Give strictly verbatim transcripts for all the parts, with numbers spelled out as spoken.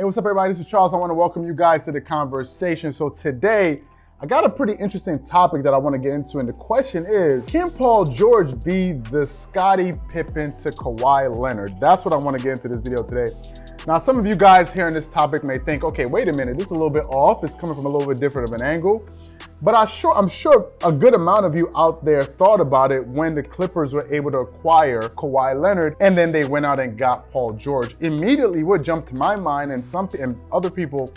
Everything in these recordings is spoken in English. Hey, what's up everybody? This is Charles. I want to welcome you guys to the conversation. So today, I got a pretty interesting topic that I want to get into, and the question is, can Paul George be the Scottie Pippen to Kawhi Leonard? That's what I want to get into this video today. Now, some of you guys hearing this topic may think, okay, wait a minute, this is a little bit off. It's coming from a little bit different of an angle. But I'm sure, I'm sure a good amount of you out there thought about it when the Clippers were able to acquire Kawhi Leonard and then they went out and got Paul George. Immediately what jumped to my mind, and some and other people,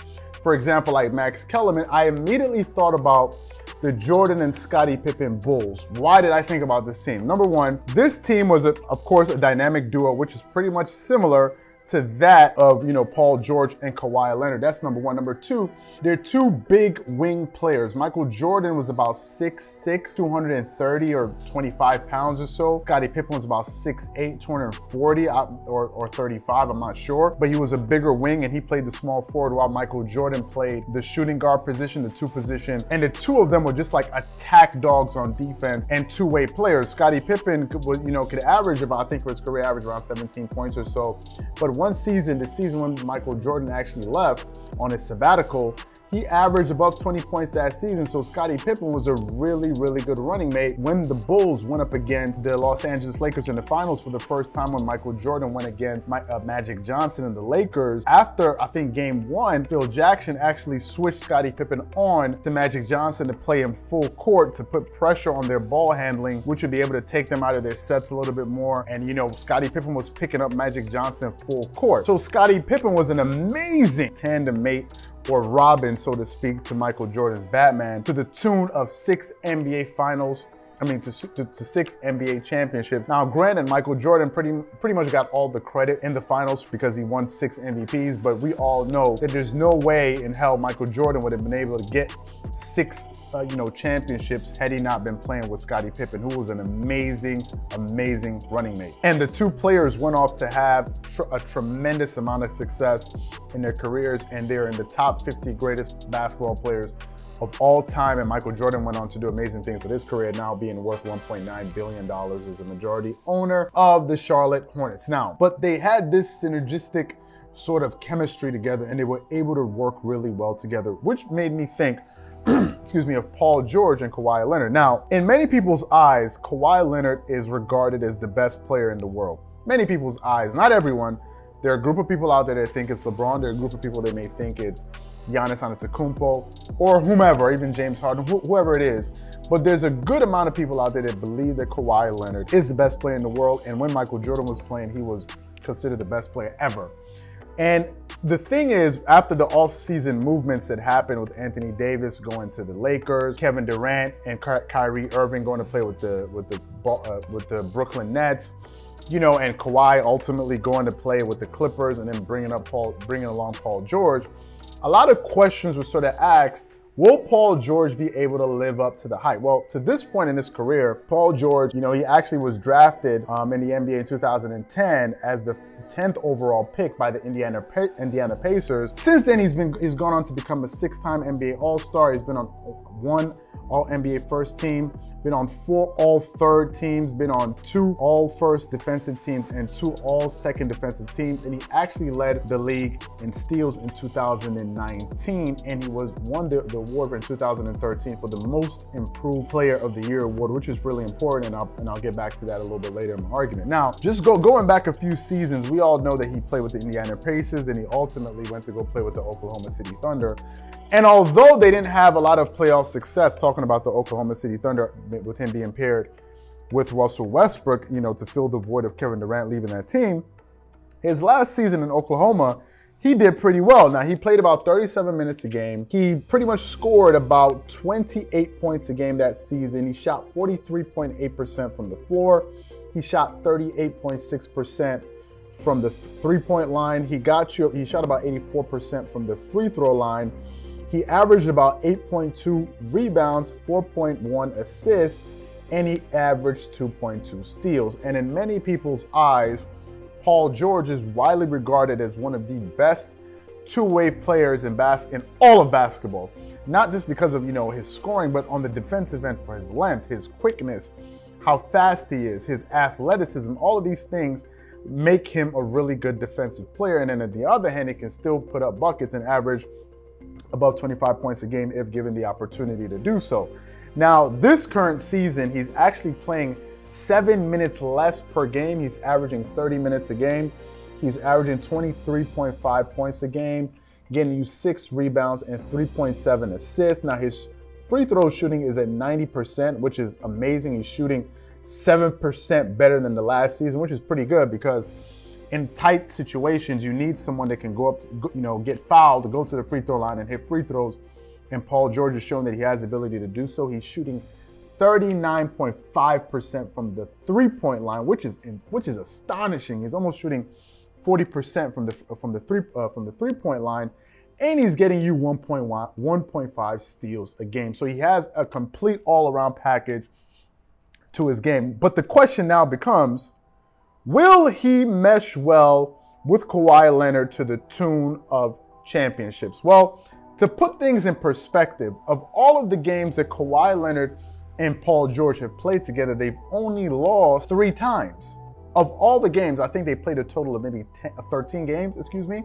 for example, like Max Kellerman, I immediately thought about the Jordan and Scottie Pippen Bulls. Why did I think about this team? Number one, this team was, a, of course, a dynamic duo, which is pretty much similar to that of, you know, Paul George and Kawhi Leonard. That's number one. Number two, they're two big wing players. Michael Jordan was about six six, two hundred thirty or twenty-five pounds or so. Scottie Pippen was about six eight, two hundred forty or, or thirty-five, I'm not sure. But he was a bigger wing and he played the small forward while Michael Jordan played the shooting guard position, the two position. And the two of them were just like attack dogs on defense and two-way players. Scottie Pippen could, you know, could average about, I think for his career average around seventeen points or so. But one season, the season when Michael Jordan actually left on his sabbatical, he averaged above twenty points that season. So Scottie Pippen was a really, really good running mate when the Bulls went up against the Los Angeles Lakers in the finals for the first time, when Michael Jordan went against my, uh, Magic Johnson and the Lakers. After, I think, game one, Phil Jackson actually switched Scottie Pippen on to Magic Johnson to play him full court to put pressure on their ball handling, which would be able to take them out of their sets a little bit more. And, you know, Scottie Pippen was picking up Magic Johnson full court. So Scottie Pippen was an amazing tandem mate, or Robin, so to speak, to Michael Jordan's Batman, to the tune of six N B A finals, I mean, to, to, to six N B A championships. Now, granted, Michael Jordan pretty, pretty much got all the credit in the finals because he won six M V Ps, but we all know that there's no way in hell Michael Jordan would have been able to get six, uh, you know, championships had he not been playing with Scottie Pippen, who was an amazing, amazing running mate. And the two players went off to have tr a tremendous amount of success in their careers, and they're in the top fifty greatest basketball players of all time. And Michael Jordan went on to do amazing things with his career, now being worth one point nine billion dollars as a majority owner of the Charlotte Hornets. Now, but they had this synergistic sort of chemistry together, and they were able to work really well together, which made me think, excuse me, of Paul George and Kawhi Leonard. Now, in many people's eyes, Kawhi Leonard is regarded as the best player in the world. Many people's eyes, not everyone. There are a group of people out there that think it's LeBron. There are a group of people that may think it's Giannis Antetokounmpo or whomever, even James Harden, wh whoever it is. But there's a good amount of people out there that believe that Kawhi Leonard is the best player in the world. And when Michael Jordan was playing, he was considered the best player ever. And the thing is, after the offseason movements that happened with Anthony Davis going to the Lakers, Kevin Durant and Ky Kyrie Irving going to play with the, with the, uh, with the Brooklyn Nets, you know, and Kawhi ultimately going to play with the Clippers, and then bringing up Paul, bringing along Paul George, a lot of questions were sort of asked: will Paul George be able to live up to the hype? Well, to this point in his career, Paul George, you know, he actually was drafted um, in the N B A in two thousand ten as the tenth overall pick by the Indiana pa Indiana Pacers. Since then, he's been he's gone on to become a six-time N B A All-Star. He's been on one All-N B A first team, been on four All-Third teams, been on two All-First defensive teams and two All-Second defensive teams, and he actually led the league in steals in two thousand nineteen, and he was won the, the award in two thousand thirteen for the Most Improved Player of the Year award, which is really important, and I'll, and I'll get back to that a little bit later in my argument. Now, just go going back a few seasons, we all know that he played with the Indiana Pacers, and he ultimately went to go play with the Oklahoma City Thunder. And although they didn't have a lot of playoff success, talking about the Oklahoma City Thunder, with him being paired with Russell Westbrook, you know, to fill the void of Kevin Durant leaving that team, his last season in Oklahoma, he did pretty well. Now, he played about thirty-seven minutes a game. He pretty much scored about twenty-eight points a game that season. He shot forty-three point eight percent from the floor. He shot thirty-eight point six percent from the three-point line. He got you, he shot about eighty-four percent from the free throw line. He averaged about eight point two rebounds, four point one assists, and he averaged two point two steals. And in many people's eyes, Paul George is widely regarded as one of the best two-way players in bas- in all of basketball. Not just because of, you know, his scoring, but on the defensive end for his length, his quickness, how fast he is, his athleticism, all of these things make him a really good defensive player. And then on the other hand, he can still put up buckets and average above twenty-five points a game if given the opportunity to do so. Now, this current season, he's actually playing seven minutes less per game. He's averaging thirty minutes a game. He's averaging twenty-three point five points a game, getting you six rebounds and three point seven assists. Now, his free throw shooting is at ninety percent, which is amazing. He's shooting seven percent better than the last season, which is pretty good because in tight situations, you need someone that can go up, you know, get fouled, go to the free throw line and hit free throws. And Paul George has shown that he has the ability to do so. He's shooting thirty-nine point five percent from the three-point line, which is in, which is astonishing. He's almost shooting forty percent from the from the three uh, from the three-point line, and he's getting you one point five steals a game. So he has a complete all-around package to his game. But the question now becomes, will he mesh well with Kawhi Leonard to the tune of championships? Well, to put things in perspective, of all of the games that Kawhi Leonard and Paul George have played together, they've only lost three times. Of all the games, I think they played a total of maybe ten, thirteen games, excuse me,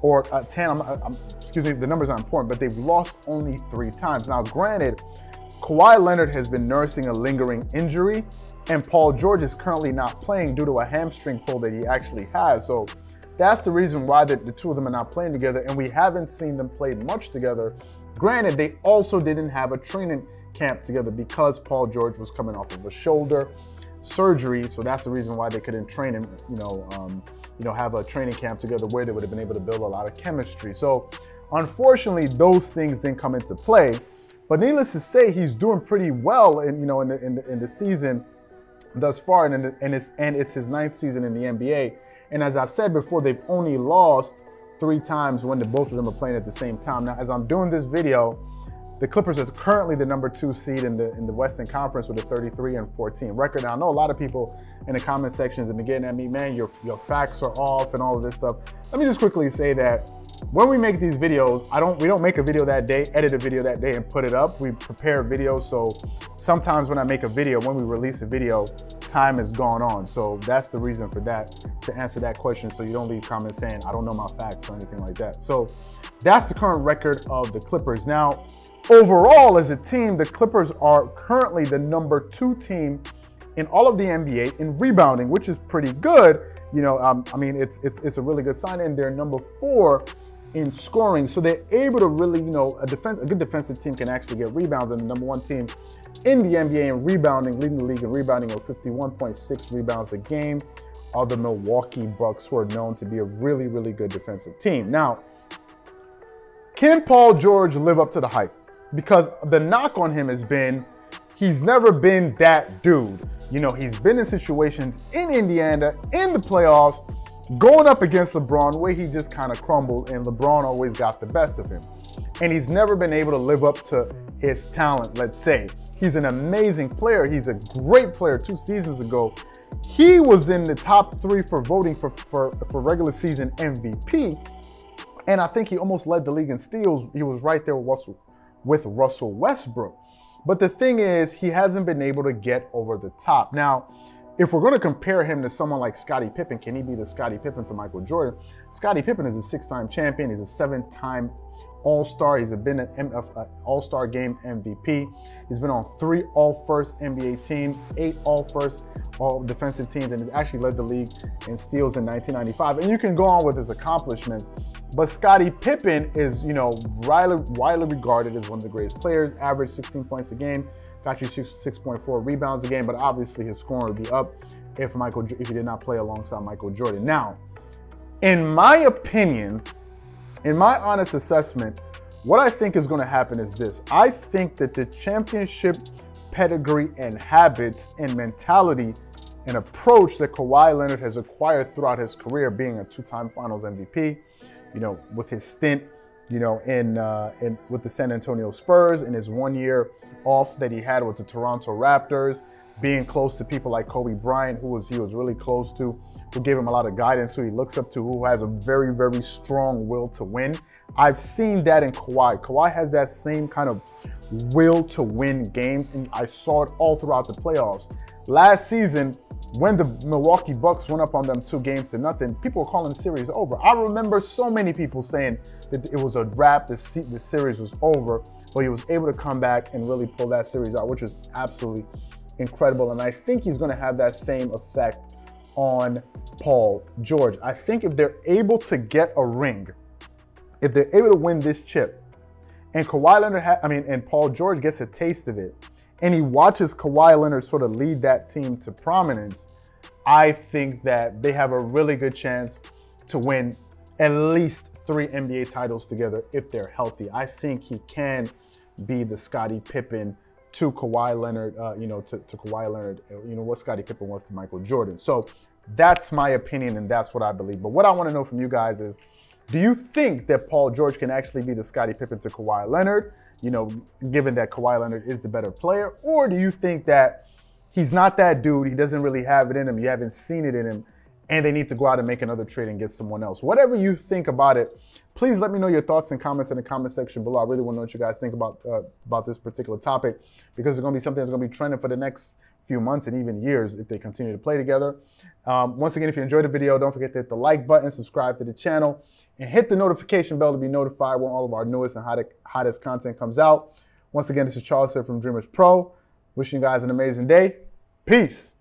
or uh, ten, I'm, I'm, excuse me, the numbers aren't important, but they've lost only three times. Now, granted, Kawhi Leonard has been nursing a lingering injury, and Paul George is currently not playing due to a hamstring pull that he actually has. So that's the reason why the, the two of them are not playing together, and we haven't seen them play much together. Granted, they also didn't have a training camp together because Paul George was coming off of a shoulder surgery, so that's the reason why they couldn't train and, you know, um, you know, have a training camp together where they would have been able to build a lot of chemistry. So unfortunately, those things didn't come into play. But needless to say, he's doing pretty well, in, you know, in the, in the, in the season thus far, and, in the, and it's and it's his ninth season in the N B A. And as I said before, they've only lost three times when the both of them are playing at the same time. Now, as I'm doing this video, the Clippers are currently the number two seed in the in the Western Conference with a thirty-three and fourteen record. Now, I know a lot of people in the comment sections have been getting at me, man, your, your facts are off and all of this stuff. Let me just quickly say that when we make these videos, I don't we don't make a video that day, edit a video that day and put it up. We prepare videos, so sometimes when I make a video, when we release a video, time has gone on. So that's the reason for that, to answer that question, so you don't leave comments saying, I don't know my facts or anything like that. So that's the current record of the Clippers. Now, overall as a team, the Clippers are currently the number two team in all of the N B A in rebounding, which is pretty good. You know, um, I mean, it's, it's, it's a really good sign, and they're number four in scoring. So they're able to really, you know, a defense, a good defensive team can actually get rebounds, and the number one team in the N B A in rebounding, leading the league in rebounding with fifty-one point six rebounds a game, are the Milwaukee Bucks, who are known to be a really, really good defensive team. Now, can Paul George live up to the hype? Because the knock on him has been, he's never been that dude. You know, he's been in situations in Indiana, in the playoffs, going up against LeBron, where he just kind of crumbled, and LeBron always got the best of him. And he's never been able to live up to his talent, let's say. He's an amazing player. He's a great player. Two seasons ago, he was in the top three for voting for, for, for regular season M V P. And I think he almost led the league in steals. He was right there with Russell, with Russell Westbrook. But the thing is, he hasn't been able to get over the top. Now, if we're going to compare him to someone like Scottie Pippen, can he be the Scottie Pippen to Michael Jordan? Scottie Pippen is a six-time champion. He's a seven-time All-Star. He's been an All-Star Game M V P. He's been on three All-First N B A teams, eight All-First All-Defensive teams, and has actually led the league in steals in nineteen ninety-five. And you can go on with his accomplishments. But Scottie Pippen is, you know, widely, widely regarded as one of the greatest players, averaged sixteen points a game, got you six point four rebounds a game, but obviously his scoring would be up if Michael, if he did not play alongside Michael Jordan. Now, in my opinion, in my honest assessment, what I think is going to happen is this. I think that the championship pedigree and habits and mentality and approach that Kawhi Leonard has acquired throughout his career, being a two-time Finals M V P, you know, with his stint, you know, in, uh, in with the San Antonio Spurs, and his one year off that he had with the Toronto Raptors, being close to people like Kobe Bryant, who was he was really close to, who gave him a lot of guidance, who he looks up to, who has a very, very strong will to win. I've seen that in Kawhi. Kawhi has that same kind of will to win games, and I saw it all throughout the playoffs. Last season, when the Milwaukee Bucks went up on them two games to nothing, people were calling the series over. I remember so many people saying that it was a wrap, the series was over, but he was able to come back and really pull that series out, which was absolutely incredible. And I think he's going to have that same effect on Paul George. I think if they're able to get a ring, if they're able to win this chip, and Kawhi Leonard, ha I mean, and Paul George gets a taste of it, and he watches Kawhi Leonard sort of lead that team to prominence, I think that they have a really good chance to win at least three N B A titles together if they're healthy. I think he can be the Scottie Pippen to Kawhi Leonard, uh, you know, to, to Kawhi Leonard, you know, what Scottie Pippen was to Michael Jordan. So that's my opinion and that's what I believe. But what I want to know from you guys is, do you think that Paul George can actually be the Scottie Pippen to Kawhi Leonard, you know, given that Kawhi Leonard is the better player? Or do you think that he's not that dude, he doesn't really have it in him, you haven't seen it in him, and they need to go out and make another trade and get someone else? Whatever you think about it, please let me know your thoughts and comments in the comment section below. I really want to know what you guys think about, uh, about this particular topic, because it's going to be something that's going to be trending for the next few months and even years if they continue to play together. Um, once again, if you enjoyed the video, don't forget to hit the like button, subscribe to the channel, and hit the notification bell to be notified when all of our newest and hottest, hottest content comes out. Once again, this is Charles here from Dreamers Pro. Wishing you guys an amazing day. Peace.